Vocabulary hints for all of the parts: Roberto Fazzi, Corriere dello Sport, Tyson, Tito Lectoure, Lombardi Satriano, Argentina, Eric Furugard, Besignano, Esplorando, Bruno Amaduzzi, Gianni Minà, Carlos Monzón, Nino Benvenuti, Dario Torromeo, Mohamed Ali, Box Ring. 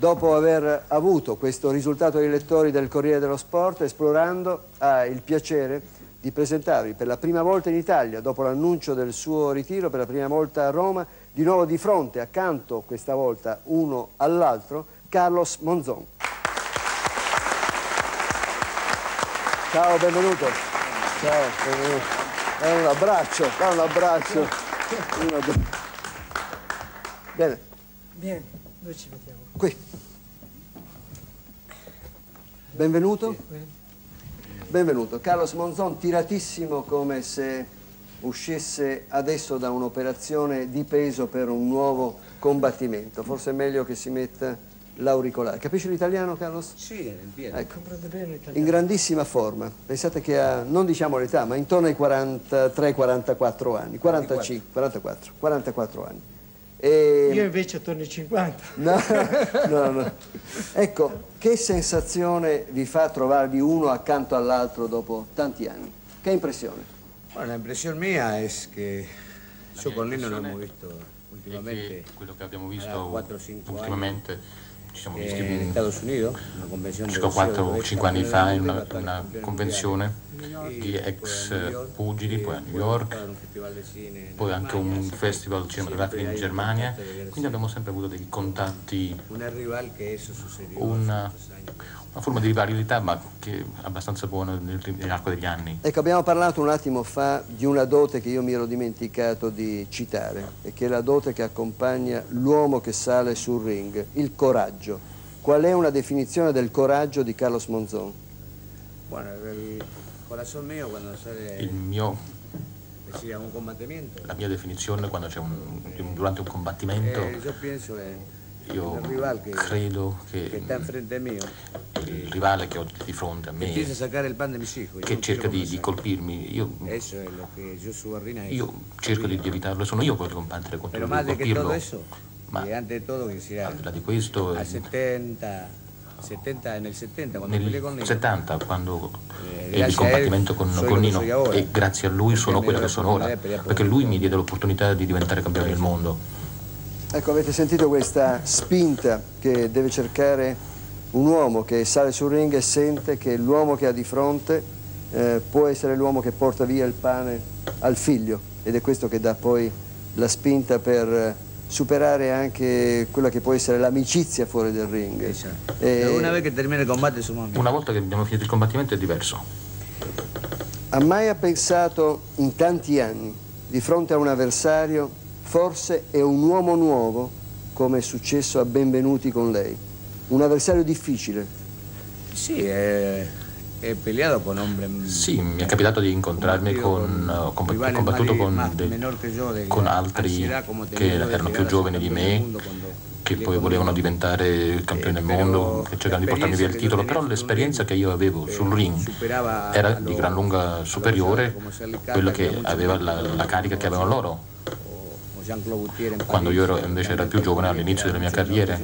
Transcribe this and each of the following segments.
Dopo aver avuto questo risultato ai lettori del Corriere dello Sport, Esplorando ha il piacere di presentarvi per la prima volta in Italia, dopo l'annuncio del suo ritiro, per la prima volta a Roma, di nuovo di fronte, accanto questa volta uno all'altro, Carlos Monzón. Ciao, benvenuto. Ciao, benvenuto. Un abbraccio, un abbraccio. Bene. Bene, noi ci mettiamo. Qui. Benvenuto. Benvenuto. Carlos Monzón, tiratissimo come se uscisse adesso da un'operazione di peso per un nuovo combattimento. Forse è meglio che si metta l'auricolare. Capisci l'italiano, Carlos? Sì, bene. Ecco. Comprende bene l'italiano. In grandissima forma. Pensate che ha, non diciamo l'età, ma intorno ai 43-44 anni. 44 anni. E... io invece attorno ai 50. No, no, no. Ecco, che sensazione vi fa trovarvi uno accanto all'altro dopo tanti anni? Che impressione? Bueno, la impressione mia è che io con Lino non l'ho visto ultimamente. Quello che abbiamo visto 4-5 ultimamente anni, ci siamo visti in Stati Uniti, una convenzione circa 4-5 anni fa in una convenzione di ex pugili, poi a New York, poi anche un festival cinematografico in Germania, quindi abbiamo sempre avuto dei contatti, una forma di rivalità, ma che è abbastanza buona nell'arco degli anni. Ecco, abbiamo parlato un attimo fa di una dote che io mi ero dimenticato di citare, e che è la dote che accompagna l'uomo che sale sul ring, il coraggio. Qual è una definizione del coraggio di Carlos Monzón? Bueno, il mio, la mia definizione quando c'è durante un combattimento, io credo che il rivale che ho di fronte a me, che cerca di colpirmi, io cerco di evitarlo, sono io quello che combattere contro lui, colpirlo, ma al di là di questo... nel 70, quando ebbi il combattimento con Nino, e grazie a lui sono quello che sono ora, perché lui mi diede l'opportunità di diventare campione del mondo. Ecco, avete sentito questa spinta che deve cercare un uomo che sale sul ring e sente che l'uomo che ha di fronte può essere l'uomo che porta via il pane al figlio, ed è questo che dà poi la spinta per superare anche quella che può essere l'amicizia fuori del ring. Esatto. Una volta che abbiamo finito il combattimento è diverso. Ha mai pensato in tanti anni di fronte a un avversario, forse è un uomo nuovo, come è successo a Benvenuti con lei? Un avversario difficile? Sì, sì, mi è capitato di incontrarmi ho combattuto con altri che erano più giovani di me, che poi volevano diventare campione del mondo, che cercavano di portarmi via il titolo, però l'esperienza che io avevo sul ring era di gran lunga superiore a quella che aveva la carica che avevano loro, quando io ero, invece era più giovane all'inizio della mia carriera.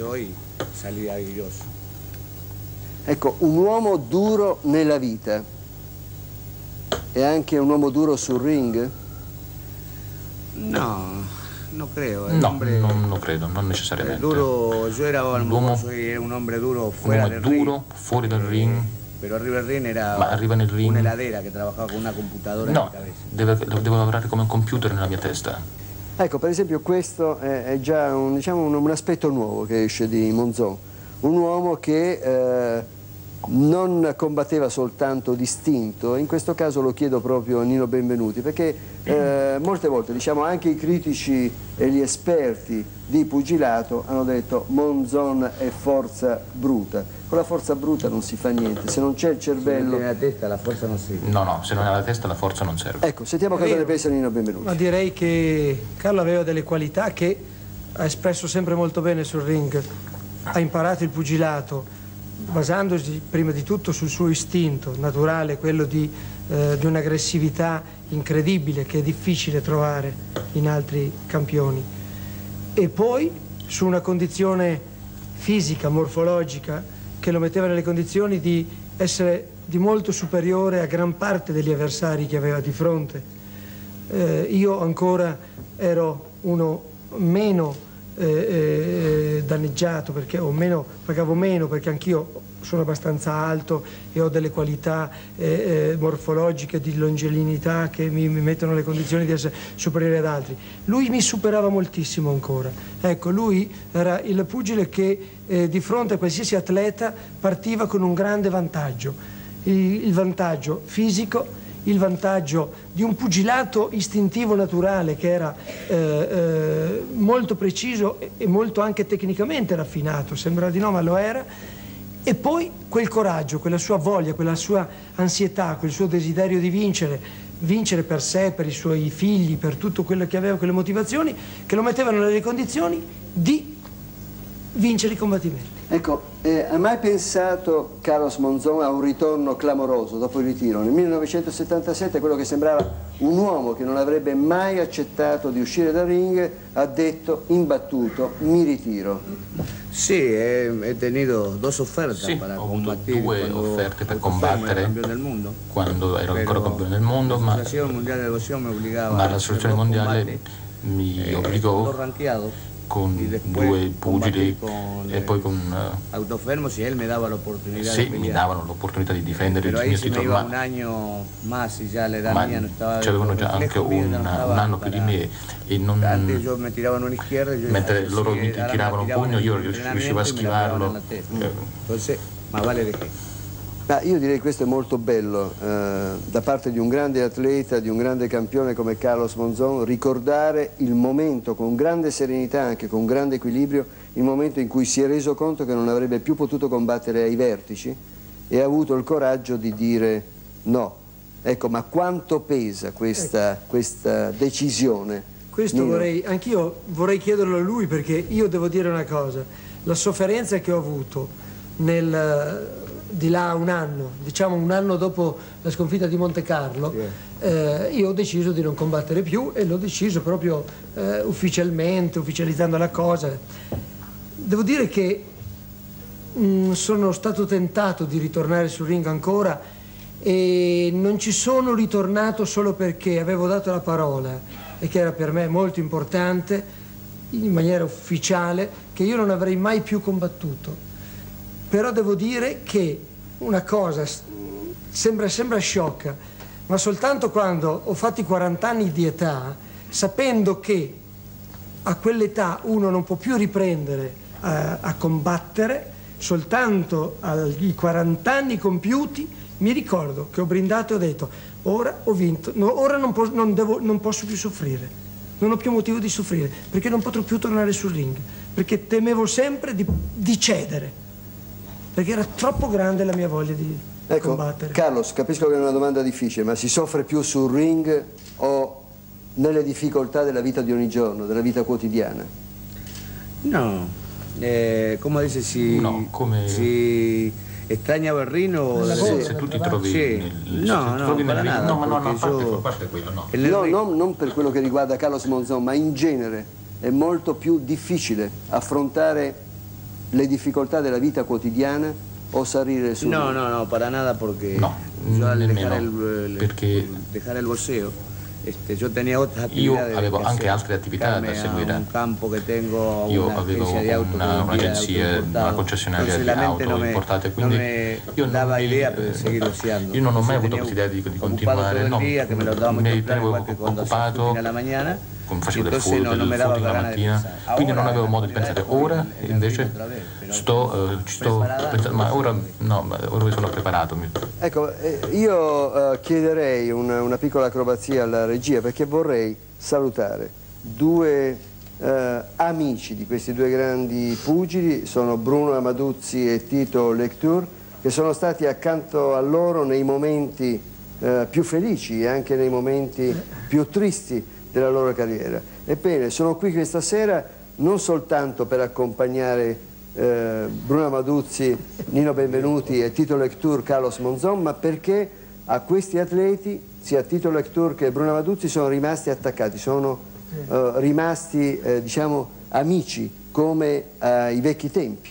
Ecco, un uomo duro nella vita è anche un uomo duro sul ring? No, non credo. No, non credo, non necessariamente. Duro, io ero un uomo duro fuori dal ring. Però arriva al ring una heladera che lavorava con una computadora nella cabeza. Devo lavorare come un computer nella mia testa. Ecco, per esempio, questo è già un aspetto nuovo che esce di Monzón. Un uomo che non combatteva soltanto d'istinto, in questo caso lo chiedo proprio a Nino Benvenuti, perché molte volte anche i critici e gli esperti di pugilato hanno detto Monzón è forza bruta. Con la forza bruta non si fa niente, se non c'è il cervello... Se non hai la testa la forza non serve. No, no, se non hai la testa la forza non serve. Ecco, sentiamo cosa ne pensa Nino Benvenuti. Ma direi che Carlo aveva delle qualità che ha espresso sempre molto bene sul ring. Ha imparato il pugilato basandosi prima di tutto sul suo istinto naturale, quello di un'aggressività incredibile che è difficile trovare in altri campioni, e poi su una condizione fisica, morfologica, che lo metteva nelle condizioni di essere di molto superiore a gran parte degli avversari che aveva di fronte. Io ancora ero uno meno danneggiato, perché o meno, pagavo meno, perché anch'io sono abbastanza alto e ho delle qualità morfologiche di longelinità che mi mettono le condizioni di essere superiore ad altri. Lui mi superava moltissimo ancora. Ecco, lui era il pugile che di fronte a qualsiasi atleta partiva con un grande vantaggio, il vantaggio fisico, il vantaggio di un pugilato istintivo naturale che era molto preciso e molto anche tecnicamente raffinato, sembra di no ma lo era, e poi quel coraggio, quella sua voglia, quella sua ansietà, quel suo desiderio di vincere, vincere per sé, per i suoi figli, per tutto quello che aveva, quelle motivazioni che lo mettevano nelle condizioni di vincere i combattimenti. Ecco, ha mai pensato Carlos Monzón a un ritorno clamoroso dopo il ritiro? Nel 1977 quello che sembrava un uomo che non avrebbe mai accettato di uscire dal ring ha detto, imbattuto, mi ritiro. Sì, he tenido dos ofertas. Sì, ho avuto due offerte per combattere quando ero ancora campione del mondo, ma l'associazione mondiale mi obbligò con due pugili e poi con Autofermo, se mi dava l'opportunità di difendere il mio titolo, ma c'avevano già anche un anno più di me e non, mentre loro mi tiravano un pugno io riuscivo a schivarlo. Ma io direi che questo è molto bello, da parte di un grande atleta, di un grande campione come Carlos Monzón, ricordare il momento con grande serenità, anche con grande equilibrio, il momento in cui si è reso conto che non avrebbe più potuto combattere ai vertici e ha avuto il coraggio di dire no. Ecco, ma quanto pesa questa decisione? Questo Nino? Anch'io vorrei chiederlo a lui, perché io devo dire una cosa, la sofferenza che ho avuto nel... di là un anno, diciamo un anno dopo la sconfitta di Monte Carlo, io ho deciso di non combattere più e l'ho deciso proprio ufficialmente, ufficializzando la cosa. Devo dire che sono stato tentato di ritornare sul ring ancora e non ci sono ritornato solo perché avevo dato la parola, e che era per me molto importante, in maniera ufficiale, che io non avrei mai più combattuto. Però devo dire che una cosa sembra sciocca, ma soltanto quando ho fatto i 40 anni di età, sapendo che a quell'età uno non può più riprendere a combattere, soltanto ai 40 anni compiuti mi ricordo che ho brindato e ho detto ora ho vinto, no, ora non posso più soffrire. Non ho più motivo di soffrire, perché non potrò più tornare sul ring, perché temevo sempre di cedere, perché era troppo grande la mia voglia di combattere. Carlos, capisco che è una domanda difficile, ma si soffre più sul ring o nelle difficoltà della vita di ogni giorno, della vita quotidiana? No, come dice, si estagna Berrino... Se tu ti trovi nel ring... No, ma non a parte quello, no. No, non per quello che riguarda Carlos Monzón, ma in genere è molto più difficile affrontare le difficoltà della vita quotidiana o salire su... No, para nada, perché dejare il boxeo io avevo anche altre attività da seguire. Io avevo un'agenzia, una concessionaria di auto importate, quindi io non ho mai avuto questa idea di continuare, mi tenevo occupato, facevo del food la mattina, quindi non avevo modo di pensare. Ora invece ma ora no, ora mi sono preparato. Ecco, io chiederei una piccola acrobazia alla regia, perché vorrei salutare due amici di questi due grandi pugili, sono Bruno Amaduzzi e Tito Lectoure, che sono stati accanto a loro nei momenti più felici e anche nei momenti più tristi della loro carriera. Ebbene, sono qui questa sera non soltanto per accompagnare Bruno Amaduzzi, Nino Benvenuti e Tito Lectoure, Carlos Monzón, ma perché a questi atleti, sia Tito Lectoure che Bruno Amaduzzi, sono rimasti attaccati, sono rimasti, diciamo, amici come ai vecchi tempi.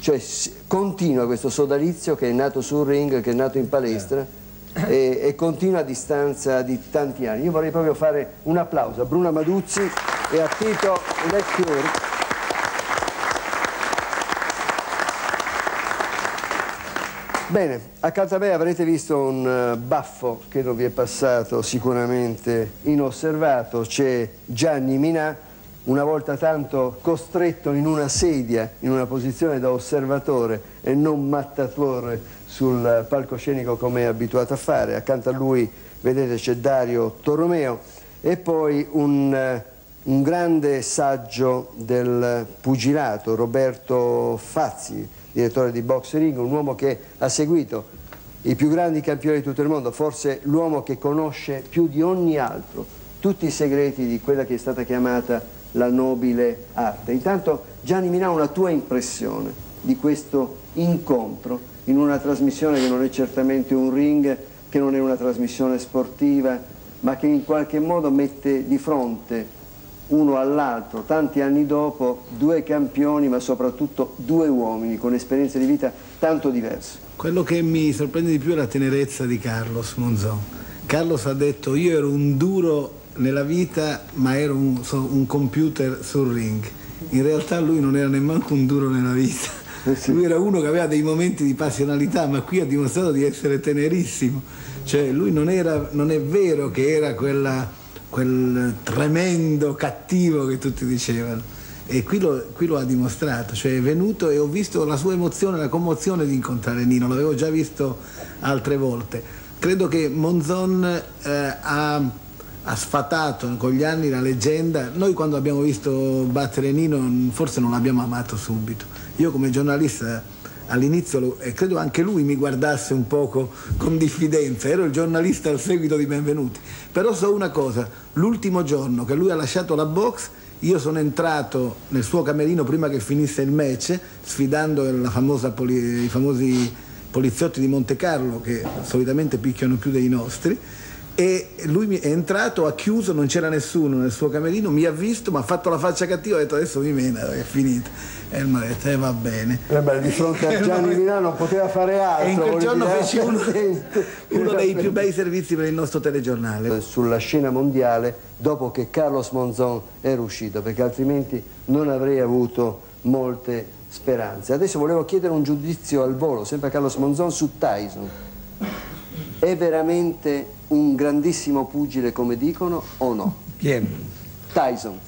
Cioè, continua questo sodalizio che è nato sul ring, che è nato in palestra, e continua a distanza di tanti anni. Io vorrei proprio fare un applauso a Bruno Amaduzzi e a Tito Lectoure Bene, accanto a me avrete visto un baffo che non vi è passato sicuramente inosservato. C'è Gianni Minà, una volta tanto costretto in una sedia, in una posizione da osservatore e non mattatore sul palcoscenico come è abituato a fare. Accanto a lui, vedete, c'è Dario Torromeo e poi un grande saggio del pugilato, Roberto Fazzi, direttore di Box Ring, un uomo che ha seguito i più grandi campioni di tutto il mondo, forse l'uomo che conosce più di ogni altro tutti i segreti di quella che è stata chiamata la nobile arte. Intanto, Gianni Minà, una tua impressione di questo incontro in una trasmissione che non è certamente un ring, che non è una trasmissione sportiva, ma che in qualche modo mette di fronte uno all'altro, tanti anni dopo, due campioni, ma soprattutto due uomini con esperienze di vita tanto diverse. Quello che mi sorprende di più è la tenerezza di Carlos Monzón. Carlos ha detto: io ero un duro nella vita, ma ero un computer sul ring. In realtà lui non era nemmeno un duro nella vita, sì. Lui era uno che aveva dei momenti di passionalità, ma qui ha dimostrato di essere tenerissimo. Cioè lui non è vero che era quel tremendo cattivo che tutti dicevano, e qui lo ha dimostrato. Cioè è venuto e ho visto la sua emozione, la commozione di incontrare Nino, l'avevo già visto altre volte. Credo che Monzón ha sfatato con gli anni la leggenda. Noi quando abbiamo visto battere Nino forse non l'abbiamo amato subito. Io come giornalista all'inizio, e credo anche lui mi guardasse un poco con diffidenza, ero il giornalista al seguito di Benvenuti, però so una cosa: l'ultimo giorno che lui ha lasciato la box io sono entrato nel suo camerino prima che finisse il match, sfidando i famosi poliziotti di Monte Carlo che solitamente picchiano più dei nostri, e lui è entrato, ha chiuso, non c'era nessuno nel suo camerino, mi ha visto, mi ha fatto la faccia cattiva e ha detto: adesso mi mena, è finita. E mi ha detto: va bene. Beh, di fronte a Gianni Minà non poteva fare altro. E in quel giorno fece uno dei più bei servizi per il nostro telegiornale. Sulla scena mondiale, dopo che Carlos Monzón era uscito, perché altrimenti non avrei avuto molte speranze. Adesso volevo chiedere un giudizio al volo, sempre a Carlos Monzón, su Tyson. È veramente un grandissimo pugile come dicono o no? Chi? Tyson.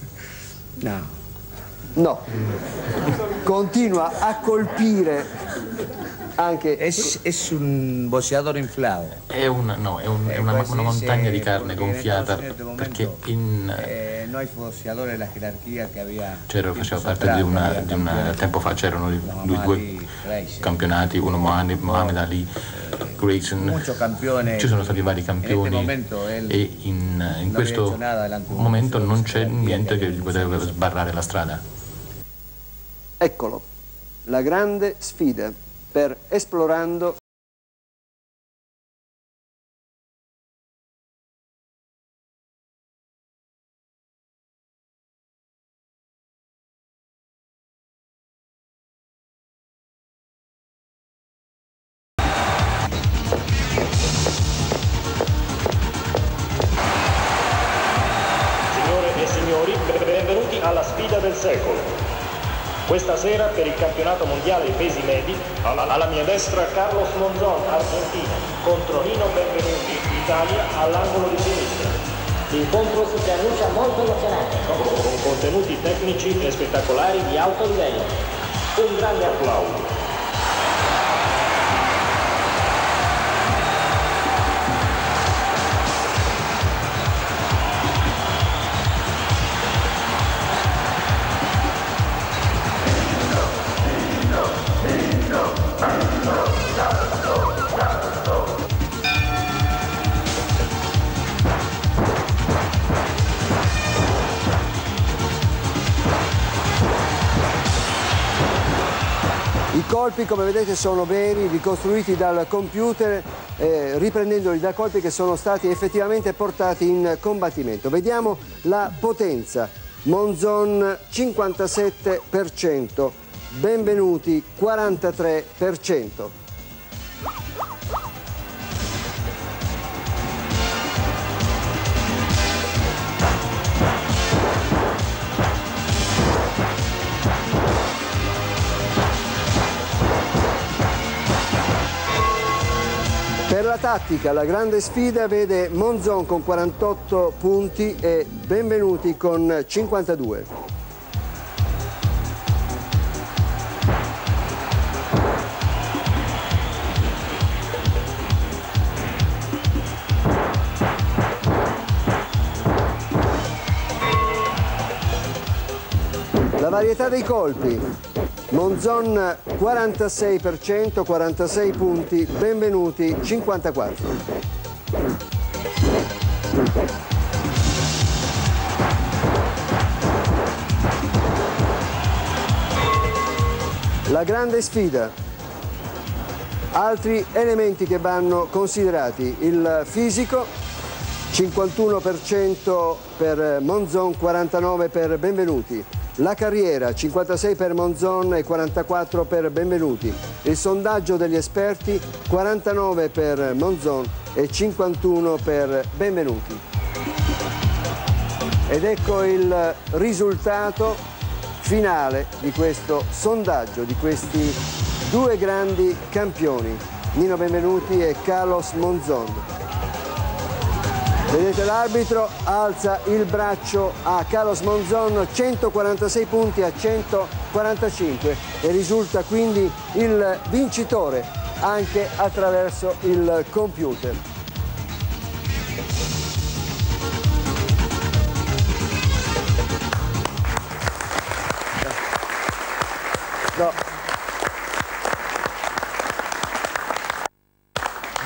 No. No. Continua a colpire anche... Es un boxeador inflato. È un, no, è una montagna di carne gonfiata, perché no hay boxeador en la jerarchia che aveva... Faceva parte di un tempo fa, c'erano due campionati, uno Mohamed Ali, ci sono stati vari campioni e in questo momento non c'è niente che gli potrebbe sbarrare la strada. Eccolo, la grande sfida per Esplorando. Questa sera per il campionato mondiale dei pesi medi, alla mia destra Carlos Monzón, Argentina, contro Nino Benvenuti, Italia, all'angolo di sinistra. L'incontro si annuncia molto emozionante, con contenuti tecnici e spettacolari di alto livello. Un grande applauso. I colpi, come vedete, sono veri, ricostruiti dal computer, riprendendoli da colpi che sono stati effettivamente portati in combattimento. Vediamo la potenza. Monzón 57%, Benvenuti 43%. Sulla tattica, la grande sfida vede Monzón con 48 punti e Benvenuti con 52. La varietà dei colpi. Monzón 46%, 46 punti, Benvenuti 54. La grande sfida. Altri elementi che vanno considerati: il fisico, 51% per Monzón, 49% per Benvenuti. La carriera, 56 per Monzón e 44 per Benvenuti. Il sondaggio degli esperti, 49 per Monzón e 51 per Benvenuti. Ed ecco il risultato finale di questo sondaggio, di questi due grandi campioni, Nino Benvenuti e Carlos Monzón. Vedete l'arbitro, alza il braccio a Carlos Monzón, 146 punti a 145, e risulta quindi il vincitore anche attraverso il computer. No.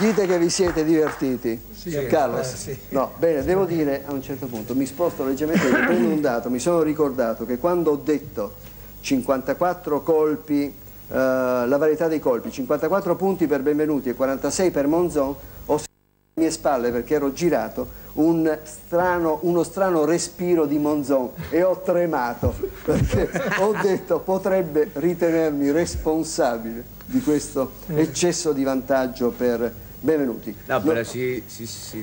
Dite che vi siete divertiti, sì, Carlos? Sì. No, bene, devo dire a un certo punto, mi sposto leggermente perché prendo un dato, mi sono ricordato che quando ho detto 54 colpi, la varietà dei colpi, 54 punti per Benvenuti e 46 per Monzón, ho sentito alle mie spalle, perché ero girato, uno strano respiro di Monzón e ho tremato, perché ho detto potrebbe ritenermi responsabile di questo eccesso di vantaggio per Benvenuti. No, però sì,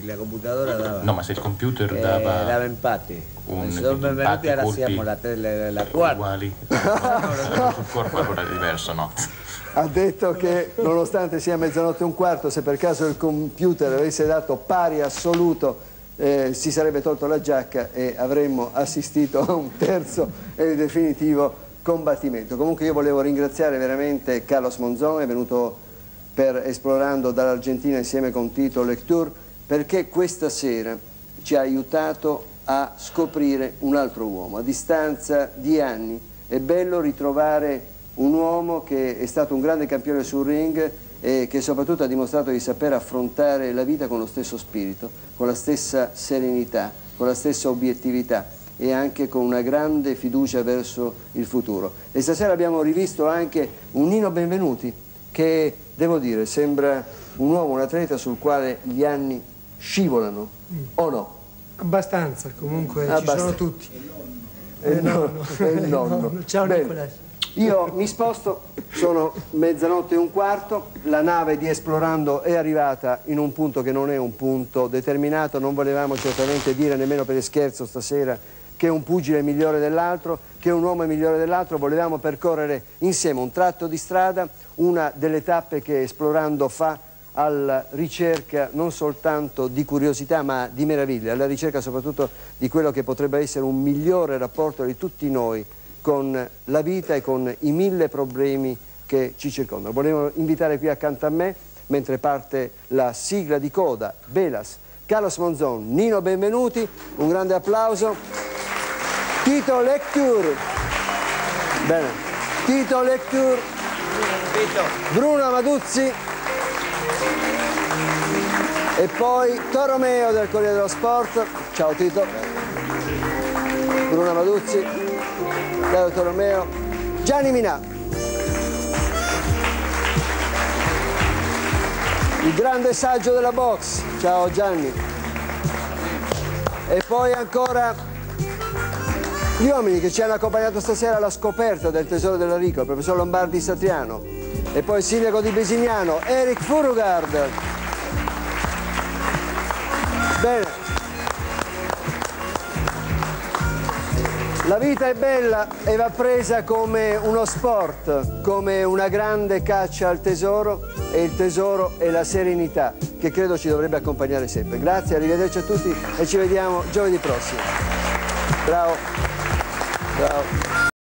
la computadora dava. No, ma se il computer dava empate. Sono Benvenuti, ora siamo la tele, la quarta. Uguali. Sul corpo è diverso, no? Ha detto che nonostante sia mezzanotte e un quarto, se per caso il computer avesse dato pari assoluto, si sarebbe tolto la giacca e avremmo assistito a un terzo e definitivo combattimento. Comunque io volevo ringraziare veramente Carlos Monzón, è venuto per Esplorando dall'Argentina insieme con Tito Lectoure, perché questa sera ci ha aiutato a scoprire un altro uomo. A distanza di anni è bello ritrovare un uomo che è stato un grande campione sul ring e che soprattutto ha dimostrato di saper affrontare la vita con lo stesso spirito, con la stessa serenità, con la stessa obiettività e anche con una grande fiducia verso il futuro. E stasera abbiamo rivisto anche un Nino Benvenuti che, devo dire, sembra un uomo, un atleta sul quale gli anni scivolano, o no? Abbastanza, comunque ci sono tutti. È il nonno. Ciao Nicolás. Io mi sposto, sono mezzanotte e un quarto, la nave di Esplorando è arrivata in un punto che non è un punto determinato, non volevamo certamente dire nemmeno per scherzo stasera che un pugile è migliore dell'altro, che un uomo è migliore dell'altro, volevamo percorrere insieme un tratto di strada, una delle tappe che Esplorando fa alla ricerca non soltanto di curiosità ma di meraviglia, alla ricerca soprattutto di quello che potrebbe essere un migliore rapporto di tutti noi con la vita e con i mille problemi che ci circondano. Volevo invitare qui accanto a me, mentre parte la sigla di coda, Belas, Carlos Monzón, Nino Benvenuti, un grande applauso, Tito Lectoure, bene, Tito Lectoure, Bruno Amaduzzi e poi Torromeo del Corriere dello Sport, ciao Tito, Bruno Amaduzzi, Dario Torromeo, Gianni Minà. Il grande saggio della box, ciao Gianni. E poi ancora gli uomini che ci hanno accompagnato stasera alla scoperta del tesoro della Rico, il professor Lombardi Satriano. E poi il sindaco di Besignano, Eric Furugard. Bene. La vita è bella e va presa come uno sport, come una grande caccia al tesoro, e il tesoro è la serenità che credo ci dovrebbe accompagnare sempre. Grazie, arrivederci a tutti e ci vediamo giovedì prossimo. Bravo. Bravo.